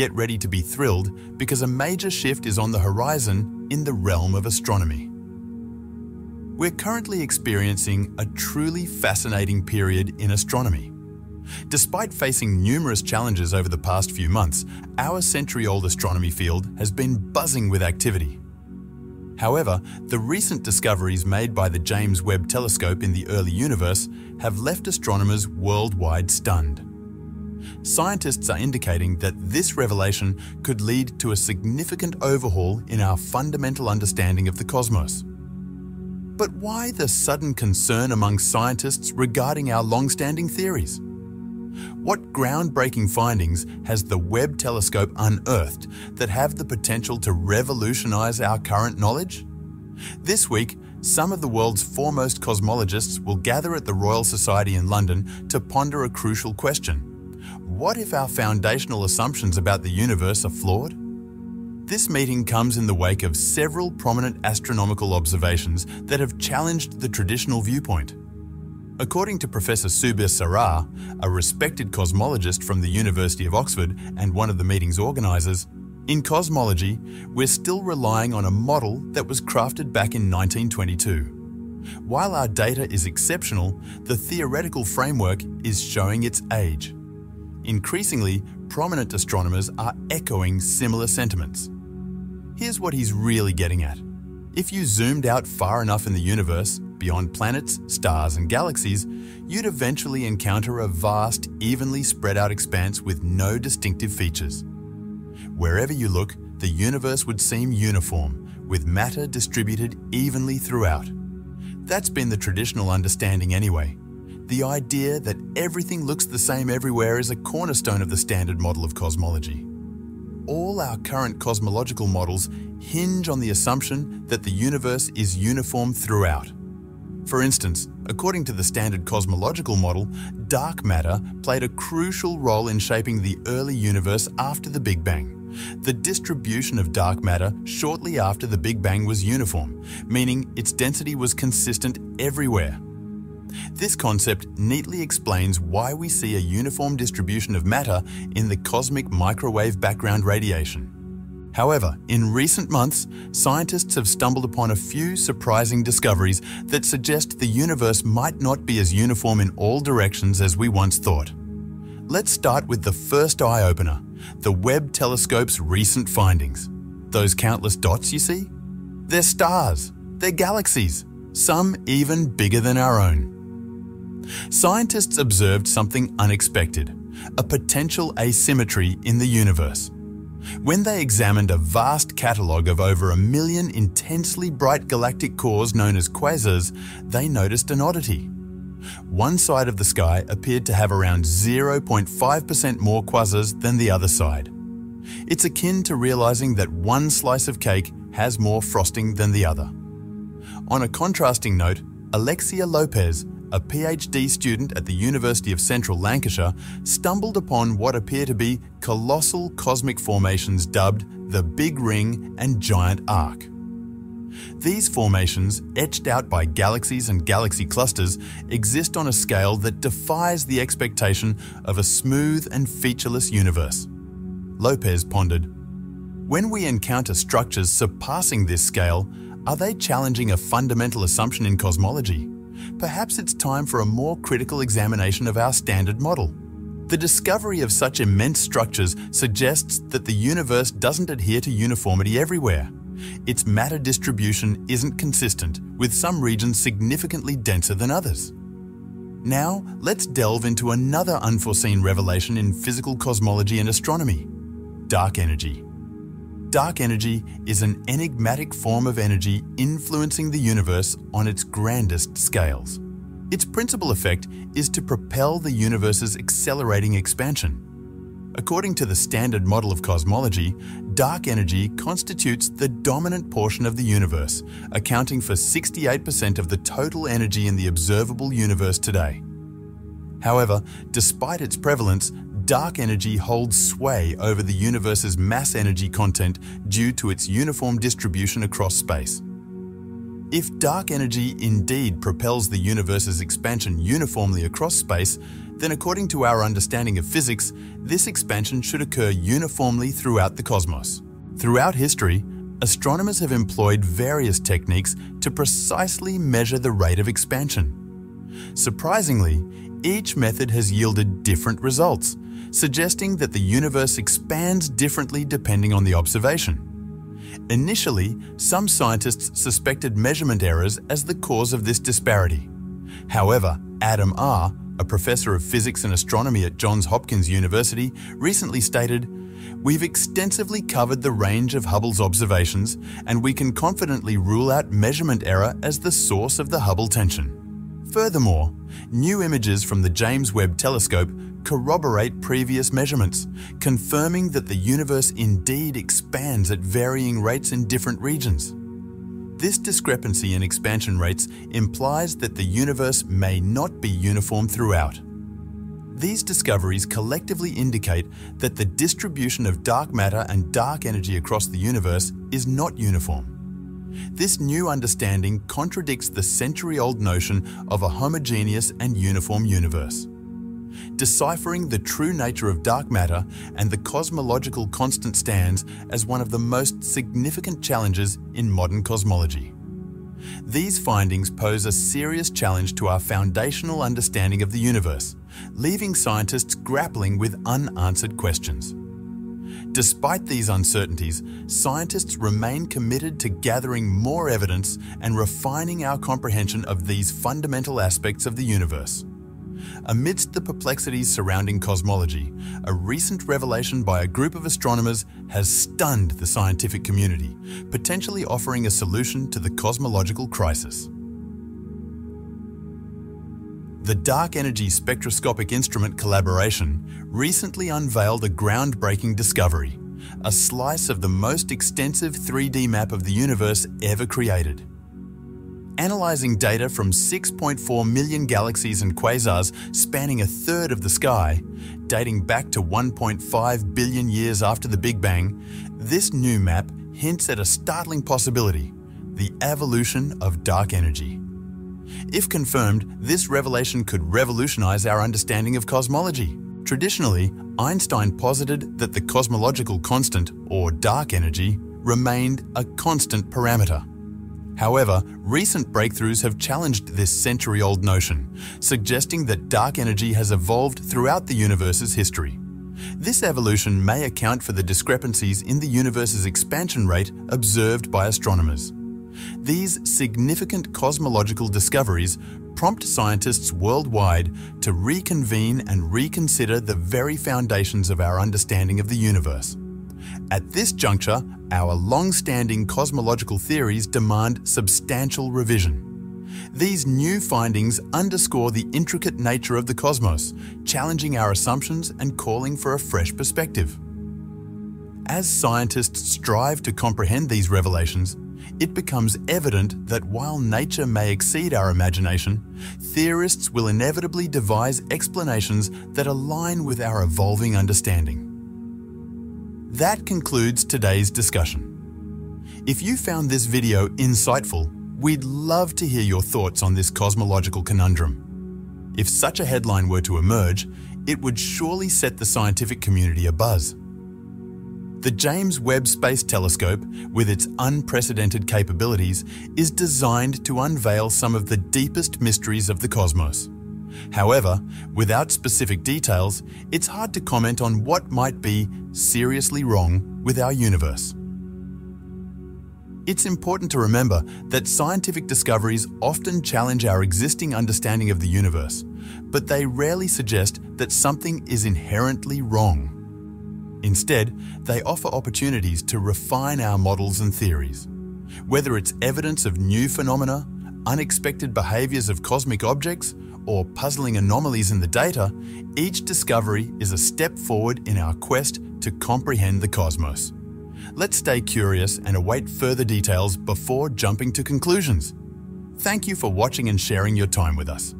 Get ready to be thrilled, because a major shift is on the horizon in the realm of astronomy. We're currently experiencing a truly fascinating period in astronomy. Despite facing numerous challenges over the past few months, our century-old astronomy field has been buzzing with activity. However, the recent discoveries made by the James Webb Telescope in the early universe have left astronomers worldwide stunned. Scientists are indicating that this revelation could lead to a significant overhaul in our fundamental understanding of the cosmos. But why the sudden concern among scientists regarding our long-standing theories? What groundbreaking findings has the Webb Telescope unearthed that have the potential to revolutionize our current knowledge? This week, some of the world's foremost cosmologists will gather at the Royal Society in London to ponder a crucial question. What if our foundational assumptions about the universe are flawed? This meeting comes in the wake of several prominent astronomical observations that have challenged the traditional viewpoint. According to Professor Subir Sarra, a respected cosmologist from the University of Oxford and one of the meeting's organisers, in cosmology, we're still relying on a model that was crafted back in 1922. While our data is exceptional, the theoretical framework is showing its age. Increasingly, prominent astronomers are echoing similar sentiments. Here's what he's really getting at. If you zoomed out far enough in the universe, beyond planets, stars and galaxies, you'd eventually encounter a vast, evenly spread out expanse with no distinctive features. Wherever you look, the universe would seem uniform, with matter distributed evenly throughout. That's been the traditional understanding anyway. The idea that everything looks the same everywhere is a cornerstone of the standard model of cosmology. All our current cosmological models hinge on the assumption that the universe is uniform throughout. For instance, according to the standard cosmological model, dark matter played a crucial role in shaping the early universe after the Big Bang. The distribution of dark matter shortly after the Big Bang was uniform, meaning its density was consistent everywhere. This concept neatly explains why we see a uniform distribution of matter in the cosmic microwave background radiation. However, in recent months, scientists have stumbled upon a few surprising discoveries that suggest the universe might not be as uniform in all directions as we once thought. Let's start with the first eye-opener, the Webb Telescope's recent findings. Those countless dots you see? They're stars, they're galaxies, some even bigger than our own. Scientists observed something unexpected, a potential asymmetry in the universe. When they examined a vast catalogue of over 1 million intensely bright galactic cores known as quasars, they noticed an oddity. One side of the sky appeared to have around 0.5% more quasars than the other side. It's akin to realising that one slice of cake has more frosting than the other. On a contrasting note, Alexia Lopez, a PhD student at the University of Central Lancashire, stumbled upon what appear to be colossal cosmic formations dubbed the Big Ring and Giant Arc. These formations, etched out by galaxies and galaxy clusters, exist on a scale that defies the expectation of a smooth and featureless universe. Lopez pondered, "When we encounter structures surpassing this scale, are they challenging a fundamental assumption in cosmology? Perhaps it's time for a more critical examination of our standard model." The discovery of such immense structures suggests that the universe doesn't adhere to uniformity everywhere. Its matter distribution isn't consistent, with some regions significantly denser than others. Now, let's delve into another unforeseen revelation in physical cosmology and astronomy: dark energy. Dark energy is an enigmatic form of energy influencing the universe on its grandest scales. Its principal effect is to propel the universe's accelerating expansion. According to the standard model of cosmology, dark energy constitutes the dominant portion of the universe, accounting for 68% of the total energy in the observable universe today. However, despite its prevalence, dark energy holds sway over the universe's mass energy content due to its uniform distribution across space. If dark energy indeed propels the universe's expansion uniformly across space, then according to our understanding of physics, this expansion should occur uniformly throughout the cosmos. Throughout history, astronomers have employed various techniques to precisely measure the rate of expansion. Surprisingly, each method has yielded different results, suggesting that the universe expands differently depending on the observation. Initially, some scientists suspected measurement errors as the cause of this disparity. However, Adam R., a professor of physics and astronomy at Johns Hopkins University, recently stated, "We've extensively covered the range of Hubble's observations, and we can confidently rule out measurement error as the source of the Hubble tension." Furthermore, new images from the James Webb Telescope corroborate previous measurements, confirming that the universe indeed expands at varying rates in different regions. This discrepancy in expansion rates implies that the universe may not be uniform throughout. These discoveries collectively indicate that the distribution of dark matter and dark energy across the universe is not uniform. This new understanding contradicts the century-old notion of a homogeneous and uniform universe. Deciphering the true nature of dark matter and the cosmological constant stands as one of the most significant challenges in modern cosmology. These findings pose a serious challenge to our foundational understanding of the universe, leaving scientists grappling with unanswered questions. Despite these uncertainties, scientists remain committed to gathering more evidence and refining our comprehension of these fundamental aspects of the universe. Amidst the perplexities surrounding cosmology, a recent revelation by a group of astronomers has stunned the scientific community, potentially offering a solution to the cosmological crisis. The Dark Energy Spectroscopic Instrument Collaboration recently unveiled a groundbreaking discovery, a slice of the most extensive 3D map of the universe ever created. Analyzing data from 6.4 million galaxies and quasars spanning a third of the sky, dating back to 1.5 billion years after the Big Bang, this new map hints at a startling possibility: the evolution of dark energy. If confirmed, this revelation could revolutionize our understanding of cosmology. Traditionally, Einstein posited that the cosmological constant, or dark energy, remained a constant parameter. However, recent breakthroughs have challenged this century-old notion, suggesting that dark energy has evolved throughout the universe's history. This evolution may account for the discrepancies in the universe's expansion rate observed by astronomers. These significant cosmological discoveries prompt scientists worldwide to reconvene and reconsider the very foundations of our understanding of the universe. At this juncture, our long-standing cosmological theories demand substantial revision. These new findings underscore the intricate nature of the cosmos, challenging our assumptions and calling for a fresh perspective. As scientists strive to comprehend these revelations, it becomes evident that while nature may exceed our imagination, theorists will inevitably devise explanations that align with our evolving understanding. That concludes today's discussion. If you found this video insightful, we'd love to hear your thoughts on this cosmological conundrum. If such a headline were to emerge, it would surely set the scientific community abuzz. The James Webb Space Telescope, with its unprecedented capabilities, is designed to unveil some of the deepest mysteries of the cosmos. However, without specific details, it's hard to comment on what might be seriously wrong with our universe. It's important to remember that scientific discoveries often challenge our existing understanding of the universe, but they rarely suggest that something is inherently wrong. Instead, they offer opportunities to refine our models and theories. Whether it's evidence of new phenomena, unexpected behaviors of cosmic objects, or puzzling anomalies in the data, each discovery is a step forward in our quest to comprehend the cosmos. Let's stay curious and await further details before jumping to conclusions. Thank you for watching and sharing your time with us.